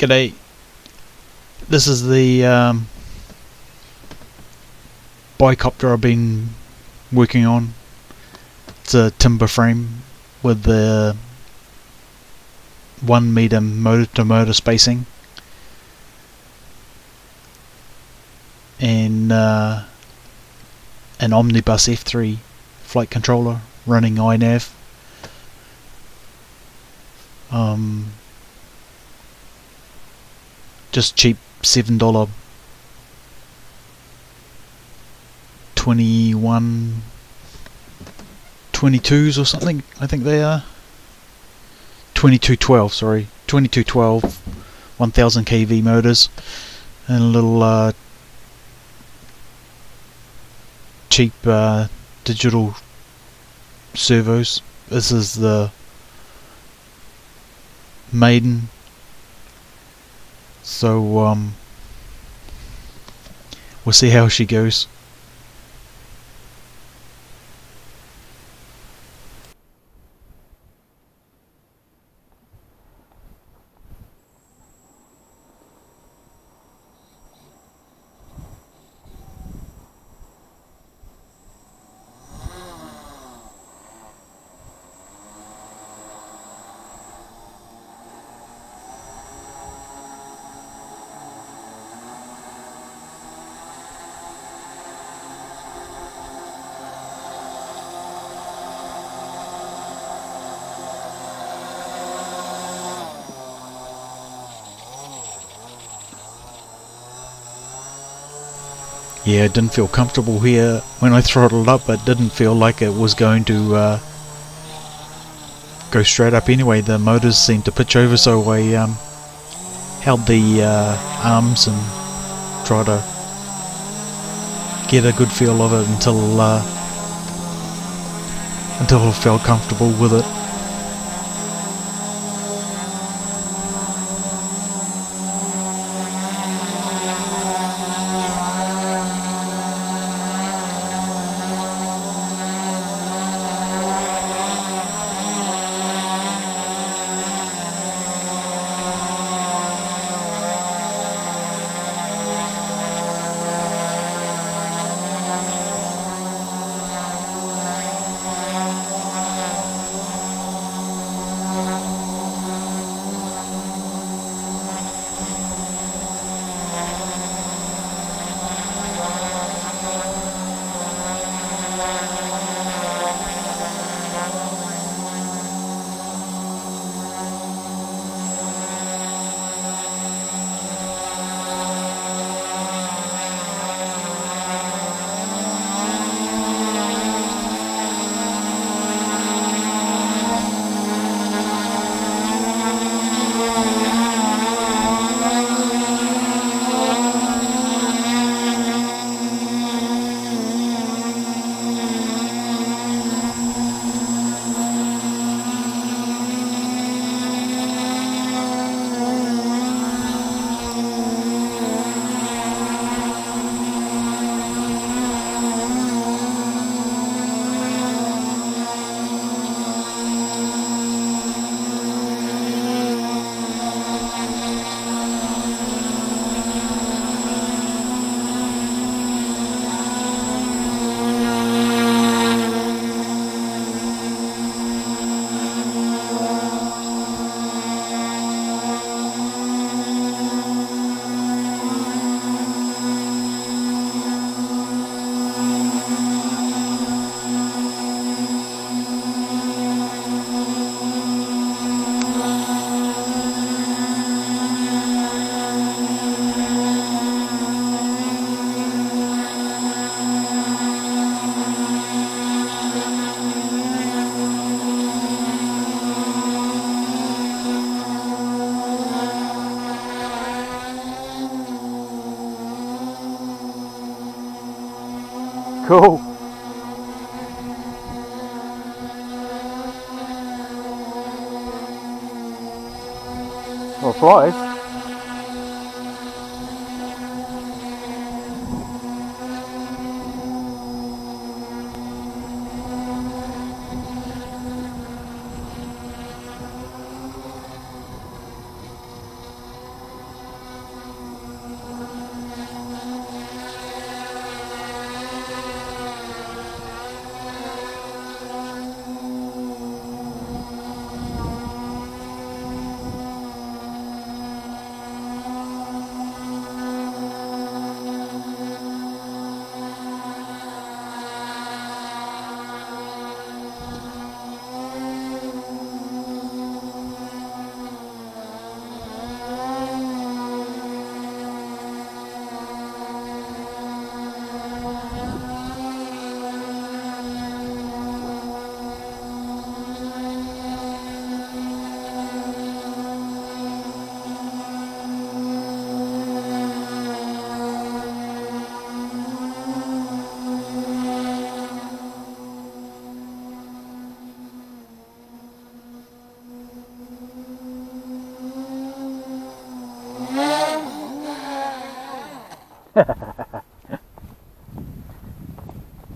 G'day. This is the bicopter I've been working on. It's a timber frame with the 1 meter motor-to-motor spacing, and an omnibus F3 flight controller running iNav. Just cheap $7.21 22s or something. I think they are 2212. Sorry, 2212, 1000 kV motors, and a little cheap digital servos. This is the maiden. So we'll see how she goes. Yeah, it didn't feel comfortable here when I throttled up. It didn't feel like it was going to go straight up anyway. The motors seemed to pitch over, so I held the arms and tried to get a good feel of it until I felt comfortable with it. Cool. Well, it flies.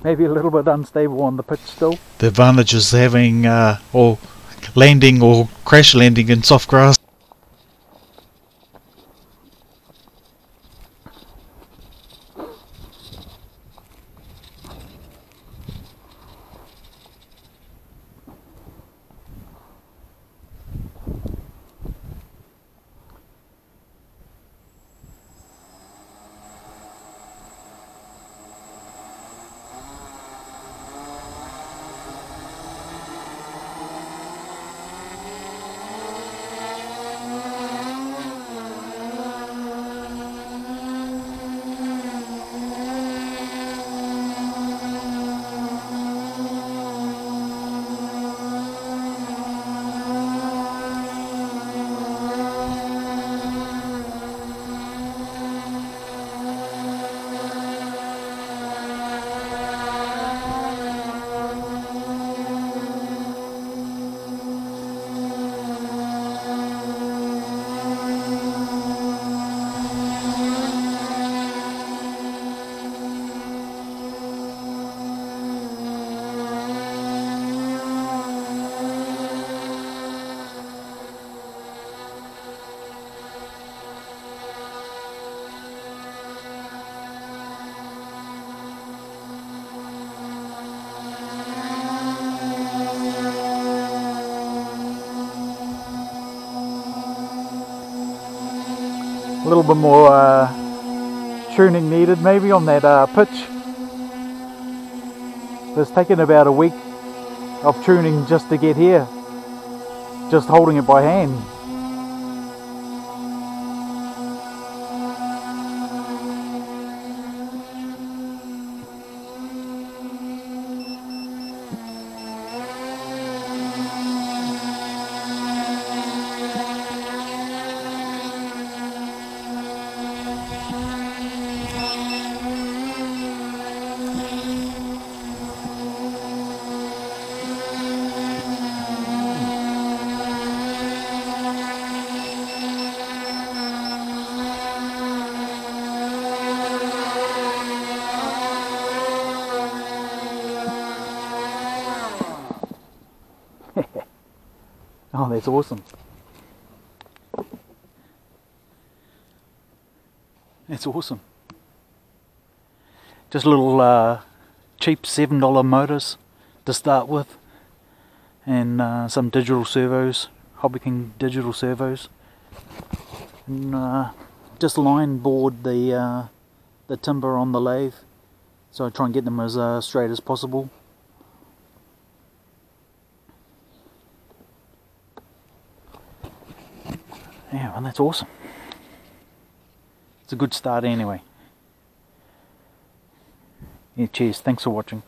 Maybe a little bit unstable on the pitch still. The advantage is having or landing or crash landing in soft grass. A little bit more tuning needed maybe on that pitch. It's taken about a week of tuning just to get here, just holding it by hand. Oh, that's awesome. That's awesome. Just little cheap $7 motors to start with, and some digital servos, Hobby King digital servos, and just line board the timber on the lathe, so I try and get them as straight as possible. Yeah, well, that's awesome. It's a good start anyway. Yeah, cheers. Thanks for watching.